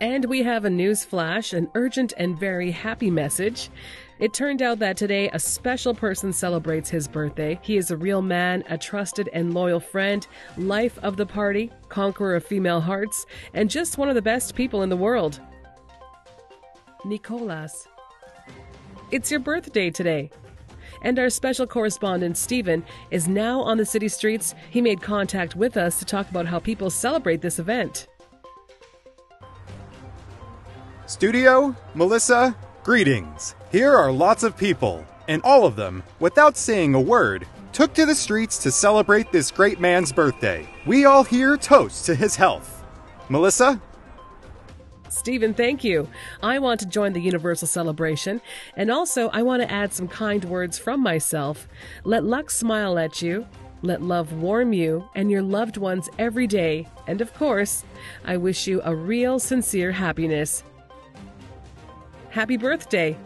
And we have a news flash, an urgent and very happy message. It turned out that today a special person celebrates his birthday. He is a real man, a trusted and loyal friend, life of the party, conqueror of female hearts, and just one of the best people in the world. Nicholas. It's your birthday today. And our special correspondent, Stephen, is now on the city streets. He made contact with us to talk about how people celebrate this event. Studio, Melissa, greetings. Here are lots of people, and all of them, without saying a word, took to the streets to celebrate this great man's birthday. We all here toast to his health. Melissa? Stephen, thank you. I want to join the universal celebration, and also I want to add some kind words from myself. Let luck smile at you. Let love warm you and your loved ones every day. And of course, I wish you a real, sincere happiness. Happy birthday!